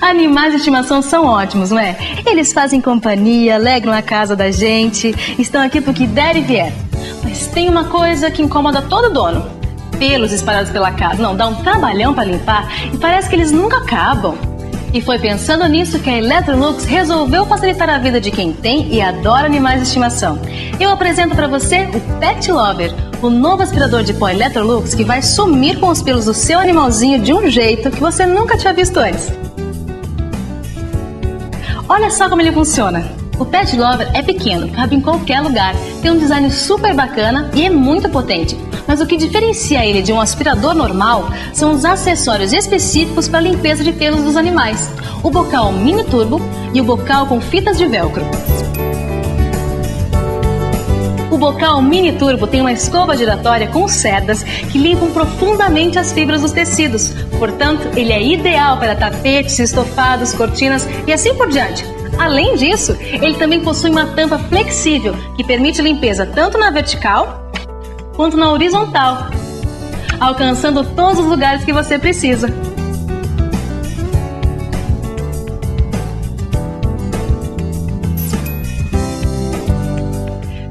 Animais de estimação são ótimos, não é? Eles fazem companhia, alegram a casa da gente, estão aqui pro que der e vier. Mas tem uma coisa que incomoda todo dono. Pelos espalhados pela casa. Não, dá um trabalhão para limpar e parece que eles nunca acabam. E foi pensando nisso que a Electrolux resolveu facilitar a vida de quem tem e adora animais de estimação. Eu apresento para você o Pet Lover, o novo aspirador de pó Electrolux que vai sumir com os pelos do seu animalzinho de um jeito que você nunca tinha visto antes. Olha só como ele funciona. O Pet Lover é pequeno, cabe em qualquer lugar, tem um design super bacana e é muito potente. Mas o que diferencia ele de um aspirador normal são os acessórios específicos para a limpeza de pelos dos animais. O bocal mini turbo e o bocal com fitas de velcro. O bocal mini turbo tem uma escova giratória com cerdas que limpam profundamente as fibras dos tecidos. Portanto, ele é ideal para tapetes, estofados, cortinas e assim por diante. Além disso, ele também possui uma tampa flexível que permite limpeza tanto na vertical quanto na horizontal, alcançando todos os lugares que você precisa.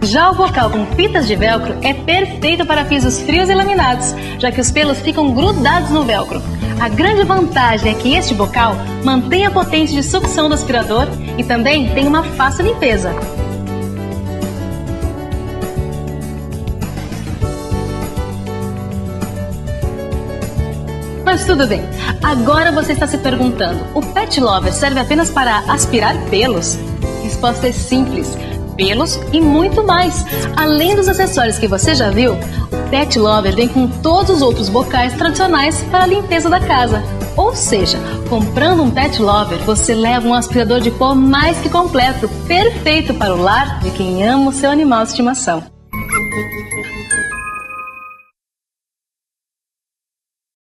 Já o bocal com fitas de velcro é perfeito para pisos frios e laminados, já que os pelos ficam grudados no velcro. A grande vantagem é que este bocal mantém a potência de sucção do aspirador e também tem uma fácil limpeza. Mas tudo bem, agora você está se perguntando, o Pet Lover serve apenas para aspirar pelos? A resposta é simples. Pelos e muito mais. Além dos acessórios que você já viu, o Pet Lover vem com todos os outros bocais tradicionais para a limpeza da casa. Ou seja, comprando um Pet Lover, você leva um aspirador de pó mais que completo, perfeito para o lar de quem ama o seu animal de estimação.